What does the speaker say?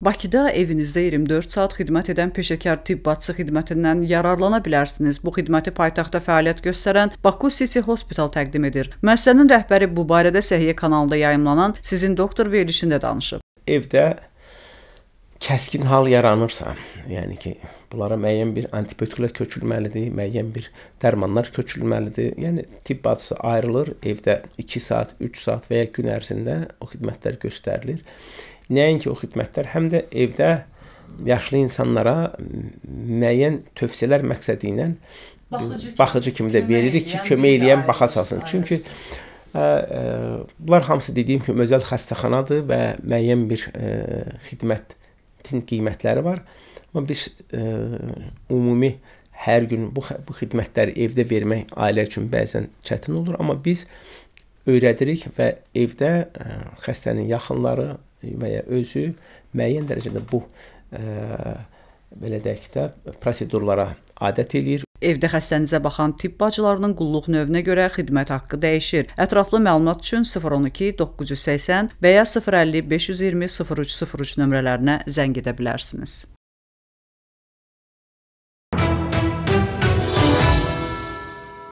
Bakıda evinizdə 24 saat xidmət edən peşəkar tibbacı xidmətindən yararlana bilərsiniz. Bu xidməti paytaxtda fəaliyyət göstərən Baku City Hospital təqdim edir. Müəssisənin rəhbəri bu barədə Səhiyyə kanalında yayımlanan Sizin Doktor verilişində danışıb. Evdə kəskin hal yaranırsa, yəni ki, bunlara müəyyən bir antibiotiklər köçülməlidir, müəyyən bir dərmanlar köçülməlidir. Yəni tibbacısı ayrılır, evdə 2 saat, 3 saat və ya gün ərzində o xidmətlər göstərilir. Nəinki o xidmətlər, həm də evdə yaşlı insanlara müəyyən tövsiyələr məqsədi ilə baxıcı kimi də veririk ki, kömək eləyən baxa salsın. Çünki bunlar hamısı dediyim ki, özəl xəstəxanadır və müəyyən bir xidmətin qiymətləri var. Amma biz ümumi hər gün bu xidmətləri evdə vermək ailə üçün bəzən çətin olur. Amma biz öyrədirik və evdə xəstənin yaxınları və ya özü müəyyən dərəcədə bu prosedurlara adət edir. Evdə xəstənizə baxan tibb bacılarının qulluq növünə görə xidmət haqqı dəyişir. Ətraflı məlumat üçün 012-980 və ya 050-520-0303 nömrələrinə zəng edə bilərsiniz.